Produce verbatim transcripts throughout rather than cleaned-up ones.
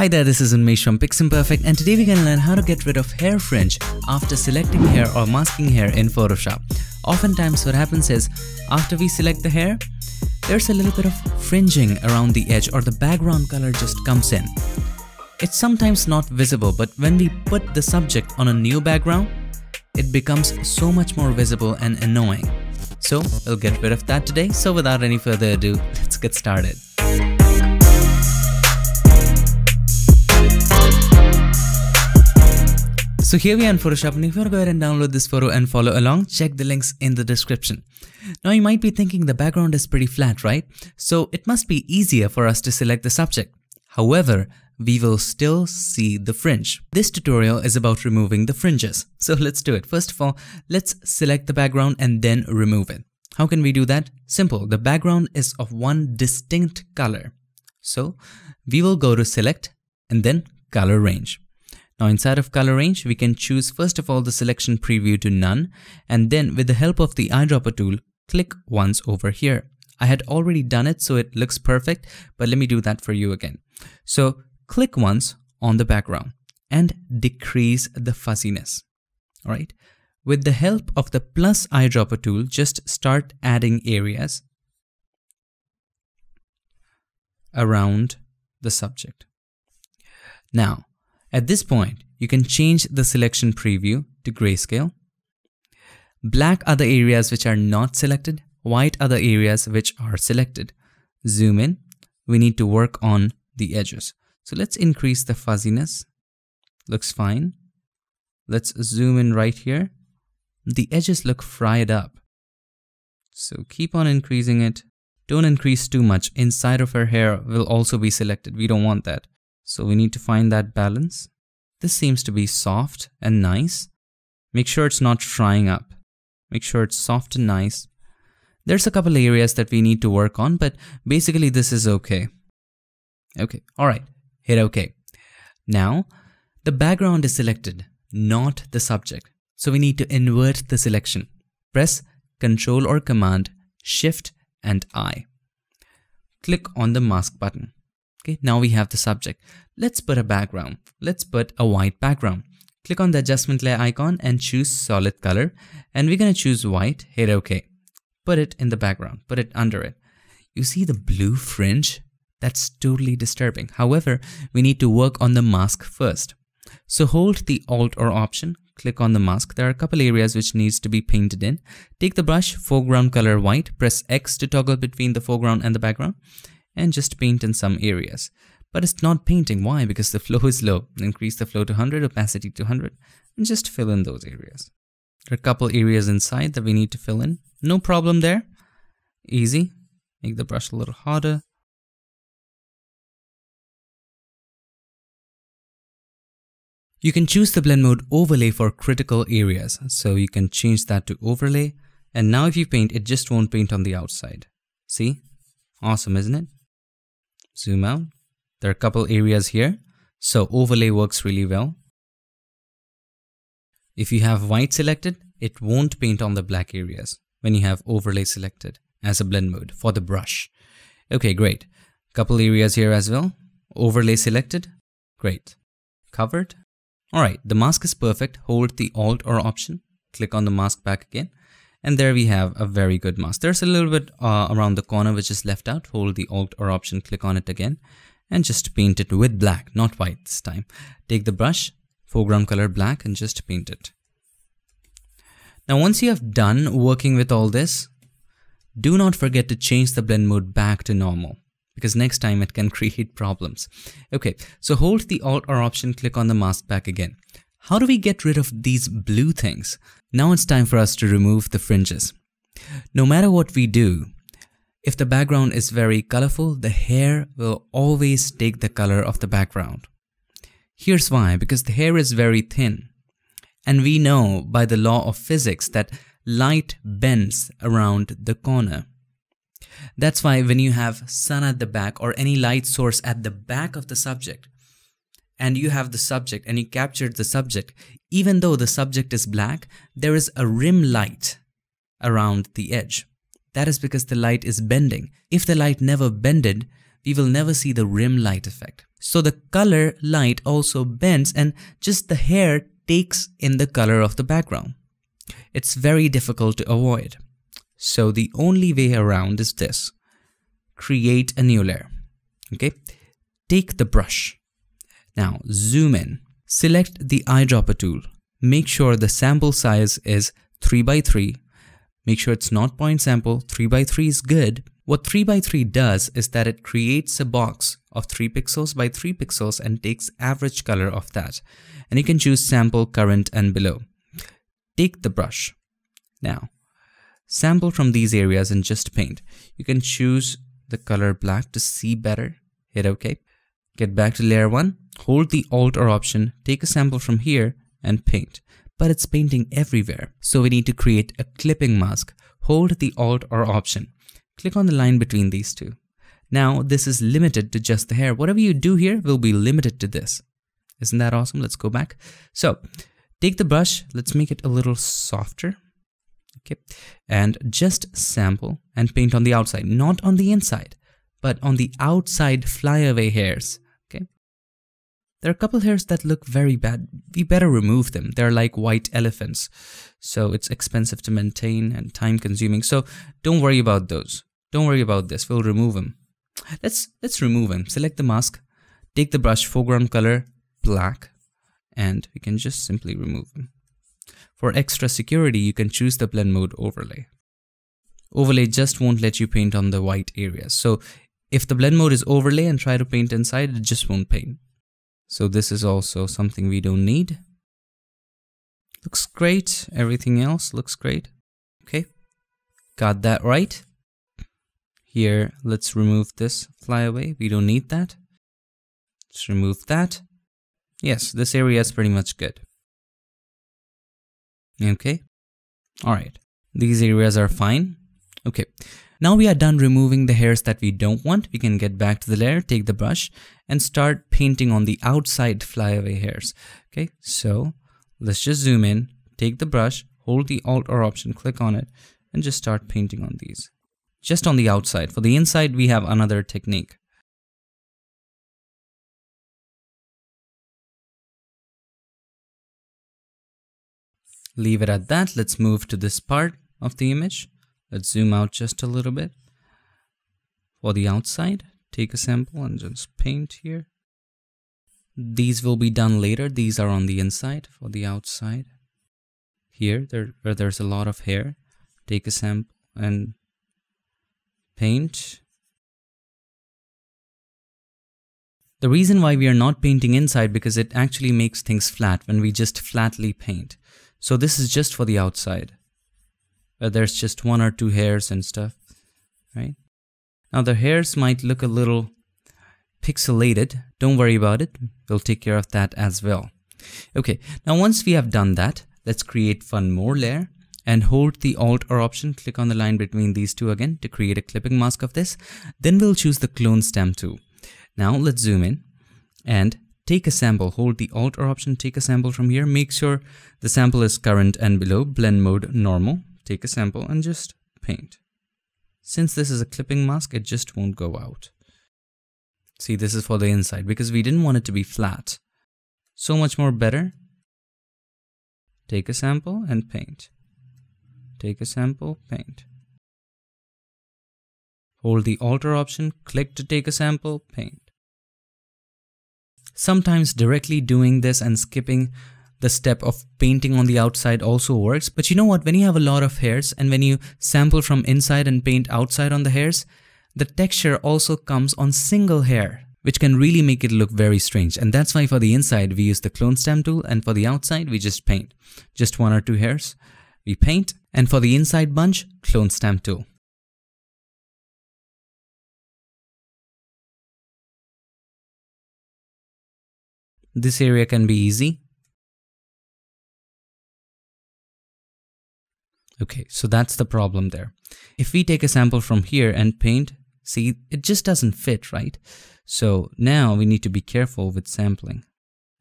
Hi there, this is Unmesh from Piximperfect, and today we can learn how to get rid of hair fringe after selecting hair or masking hair in Photoshop. Oftentimes what happens is, after we select the hair, there's a little bit of fringing around the edge or the background color just comes in. It's sometimes not visible, but when we put the subject on a new background, it becomes so much more visible and annoying. So we'll get rid of that today. So without any further ado, let's get started. So here we are in Photoshop, and if you want to go ahead and download this photo and follow along, check the links in the description. Now you might be thinking the background is pretty flat, right? So it must be easier for us to select the subject. However, we will still see the fringe. This tutorial is about removing the fringes. So let's do it. First of all, let's select the background and then remove it. How can we do that? Simple. The background is of one distinct color. So we will go to Select and then Color Range. Now inside of color range, we can choose first of all the selection preview to none, and then with the help of the eyedropper tool, click once over here. I had already done it, so it looks perfect, but let me do that for you again. So click once on the background and decrease the fuzziness. All right. With the help of the plus eyedropper tool, just start adding areas around the subject. Now, at this point, you can change the selection preview to grayscale. Black are the areas which are not selected, white are the areas which are selected. Zoom in, we need to work on the edges. So let's increase the fuzziness, looks fine. Let's zoom in right here. The edges look fried up. So keep on increasing it. Don't increase too much. Inside of her hair will also be selected, we don't want that. So we need to find that balance. This seems to be soft and nice. Make sure it's not frying up. Make sure it's soft and nice. There's a couple areas that we need to work on, but basically this is okay. Okay, all right, hit okay. Now, the background is selected, not the subject. So we need to invert the selection. Press Control or Command, Shift and I. Click on the mask button. Okay, now we have the subject. Let's put a background. Let's put a white background. Click on the adjustment layer icon and choose solid color. And we're going to choose white, hit OK. Put it in the background, put it under it. You see the blue fringe? That's totally disturbing. However, we need to work on the mask first. So hold the Alt or Option, click on the mask. There are a couple areas which needs to be painted in. Take the brush, foreground color white, press X to toggle between the foreground and the background, and just paint in some areas. But it's not painting, why? Because the flow is low. Increase the flow to one hundred, opacity to one hundred, and just fill in those areas. There are a couple areas inside that we need to fill in. No problem there, easy. Make the brush a little harder. You can choose the blend mode overlay for critical areas. So you can change that to overlay. And now if you paint, it just won't paint on the outside. See? Awesome, isn't it? Zoom out. There are a couple areas here. So overlay works really well. If you have white selected, it won't paint on the black areas when you have overlay selected as a blend mode for the brush. Okay, great. Couple areas here as well. Overlay selected. Great. Covered. Alright, the mask is perfect. Hold the Alt or Option. Click on the mask back again. And there we have a very good mask. There's a little bit uh, around the corner which is left out. Hold the Alt or Option, click on it again. And just paint it with black, not white this time. Take the brush, foreground color black, and just paint it. Now once you have done working with all this, do not forget to change the blend mode back to normal, because next time it can create problems. Okay, so hold the Alt or Option, click on the mask back again. How do we get rid of these blue things? Now it's time for us to remove the fringes. No matter what we do, if the background is very colorful, the hair will always take the color of the background. Here's why, because the hair is very thin. And we know by the law of physics that light bends around the corner. That's why when you have sun at the back or any light source at the back of the subject, and you have the subject and you captured the subject, even though the subject is black, there is a rim light around the edge. That is because the light is bending. If the light never bended, we will never see the rim light effect. So the color light also bends and just the hair takes in the color of the background. It's very difficult to avoid. So the only way around is this. Create a new layer. Okay, take the brush. Now zoom in. Select the eyedropper tool. Make sure the sample size is three by three. Make sure it's not point sample. three by three is good. What three by three does is that it creates a box of three pixels by three pixels and takes average color of that. And you can choose sample, current and below. Take the brush. Now, sample from these areas and just paint. You can choose the color black to see better. Hit OK. Get back to layer one. Hold the Alt or Option. Take a sample from here and paint. But it's painting everywhere. So we need to create a clipping mask. Hold the Alt or Option. Click on the line between these two. Now this is limited to just the hair. Whatever you do here will be limited to this. Isn't that awesome? Let's go back. So take the brush. Let's make it a little softer. Okay. And just sample and paint on the outside, not on the inside, but on the outside flyaway hairs. Okay. There are a couple hairs that look very bad. We better remove them. They're like white elephants. So it's expensive to maintain and time consuming. So don't worry about those. Don't worry about this. We'll remove them. Let's, let's remove them. Select the mask, take the brush, foreground color, black, and we can just simply remove them. For extra security, you can choose the blend mode overlay. Overlay just won't let you paint on the white areas. So if the blend mode is overlay and try to paint inside, it just won't paint. So this is also something we don't need. Looks great. Everything else looks great. Okay. Got that right. Here, let's remove this flyaway. We don't need that. Let's remove that. Yes, this area is pretty much good. Okay. All right. These areas are fine. Okay. Now we are done removing the hairs that we don't want. We can get back to the layer, take the brush, and start painting on the outside flyaway hairs. Okay. So let's just zoom in, take the brush, hold the Alt or Option, click on it, and just start painting on these. Just on the outside. For the inside, we have another technique. Leave it at that. Let's move to this part of the image. Let's zoom out just a little bit. For the outside, take a sample and just paint here. These will be done later. These are on the inside. For the outside, here there, where there's a lot of hair, take a sample and paint. The reason why we are not painting inside because it actually makes things flat when we just flatly paint. So this is just for the outside, where there's just one or two hairs and stuff, right? Now the hairs might look a little pixelated. Don't worry about it. We'll take care of that as well. Okay, now once we have done that, let's create one more layer and hold the Alt or Option. Click on the line between these two again to create a clipping mask of this. Then we'll choose the clone stamp tool. Now let's zoom in and take a sample, hold the Alt or Option, take a sample from here, make sure the sample is current and below, blend mode normal, take a sample and just paint. Since this is a clipping mask, it just won't go out. See, this is for the inside because we didn't want it to be flat. So much more better. Take a sample and paint. Take a sample, paint. Hold the Alt or Option, click to take a sample, paint. Sometimes directly doing this and skipping the step of painting on the outside also works. But you know what, when you have a lot of hairs and when you sample from inside and paint outside on the hairs, the texture also comes on single hair, which can really make it look very strange. And that's why for the inside, we use the clone stamp tool, and for the outside, we just paint. Just one or two hairs, we paint. And for the inside bunch, clone stamp tool. This area can be easy. Okay, so that's the problem there. If we take a sample from here and paint, see, it just doesn't fit, right? So now we need to be careful with sampling.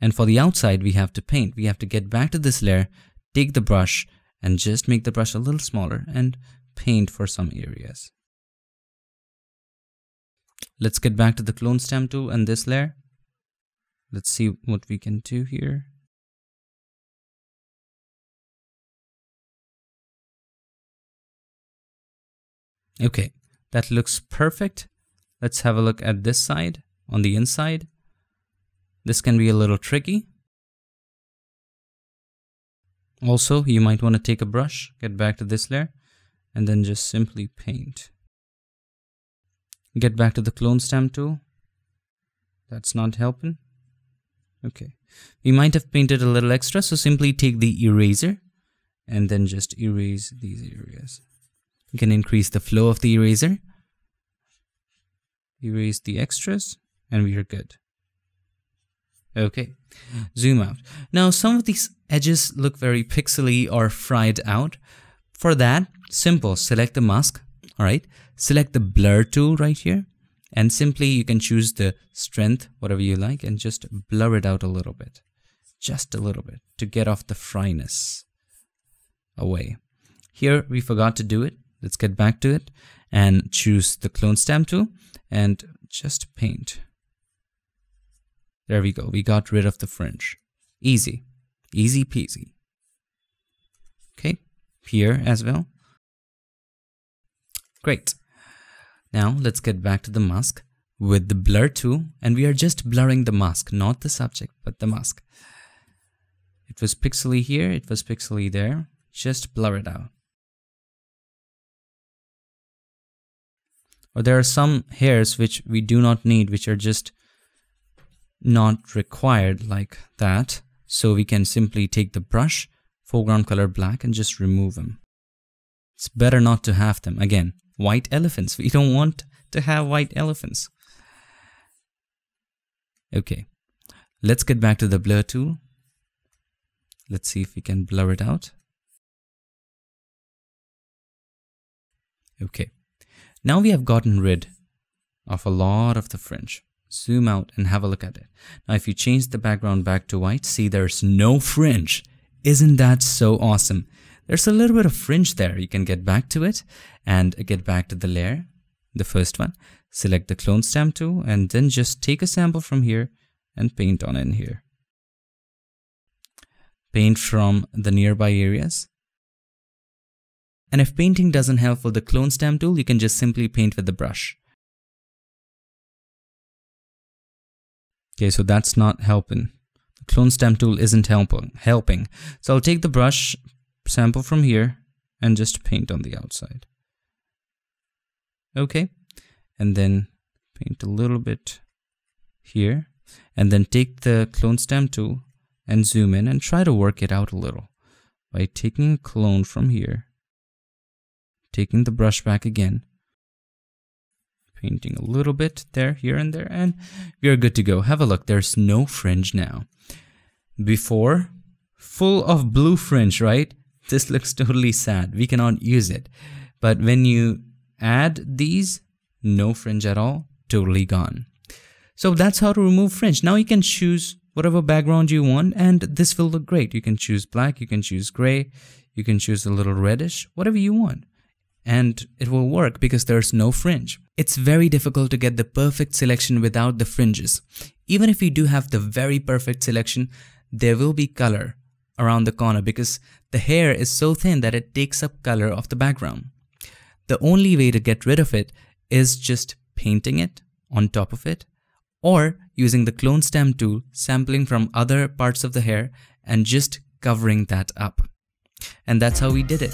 And for the outside, we have to paint. We have to get back to this layer, take the brush, and just make the brush a little smaller and paint for some areas. Let's get back to the clone stamp tool and this layer. Let's see what we can do here. Okay, that looks perfect. Let's have a look at this side, on the inside. This can be a little tricky. Also, you might want to take a brush, get back to this layer, and then just simply paint. Get back to the clone stamp tool. That's not helping. Okay, we might have painted a little extra, so simply take the eraser and then just erase these areas. You can increase the flow of the eraser, erase the extras, and we are good. Okay, zoom out. Now, some of these edges look very pixely or fried out. For that, simple, select the mask, all right? Select the blur tool right here, and simply you can choose the strength, whatever you like, and just blur it out a little bit, just a little bit, to get off the fryness away. Here, we forgot to do it. Let's get back to it and choose the clone stamp tool and just paint. There we go, we got rid of the fringe. Easy, easy peasy. Okay, here as well. Great. Now let's get back to the mask with the blur tool, and we are just blurring the mask, not the subject, but the mask. It was pixely here, it was pixely there. Just blur it out. Or there are some hairs which we do not need, which are just not required like that, so we can simply take the brush, foreground color black, and just remove them. It's better not to have them. Again, white elephants, we don't want to have white elephants. Okay, let's get back to the blur tool. Let's see if we can blur it out. Okay, now we have gotten rid of a lot of the fringe. Zoom out and have a look at it. Now, if you change the background back to white, see there's no fringe. Isn't that so awesome? There's a little bit of fringe there. You can get back to it and get back to the layer, the first one. Select the clone stamp tool and then just take a sample from here and paint on in here. Paint from the nearby areas. And if painting doesn't help with the clone stamp tool, you can just simply paint with the brush. Okay, so that's not helping. The clone stamp tool isn't helping. Helping. So I'll take the brush sample from here and just paint on the outside. Okay, and then paint a little bit here, and then take the clone stamp tool and zoom in and try to work it out a little by taking a clone from here, taking the brush back again, painting a little bit there, here and there, and we are good to go. Have a look, there's no fringe now. Before, full of blue fringe, right? This looks totally sad, we cannot use it. But when you add these, no fringe at all, totally gone. So that's how to remove fringe. Now you can choose whatever background you want and this will look great. You can choose black, you can choose gray, you can choose a little reddish, whatever you want. And it will work because there's no fringe. It's very difficult to get the perfect selection without the fringes. Even if you do have the very perfect selection, there will be color around the corner because the hair is so thin that it takes up color of the background. The only way to get rid of it is just painting it on top of it, or using the clone stamp tool, sampling from other parts of the hair and just covering that up. And that's how we did it,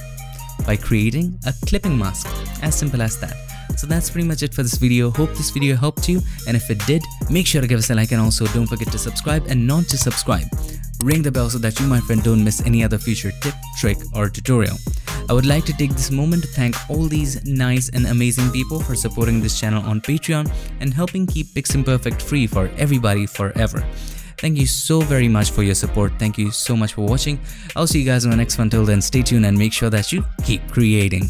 by creating a clipping mask, as simple as that. So that's pretty much it for this video. Hope this video helped you, and if it did, make sure to give us a like, and also don't forget to subscribe, and not just subscribe, ring the bell so that you, my friend, don't miss any other future tip, trick or tutorial. I would like to take this moment to thank all these nice and amazing people for supporting this channel on Patreon and helping keep Piximperfect free for everybody forever. Thank you so very much for your support. Thank you so much for watching. I'll see you guys on the next one. Till then, stay tuned and make sure that you keep creating.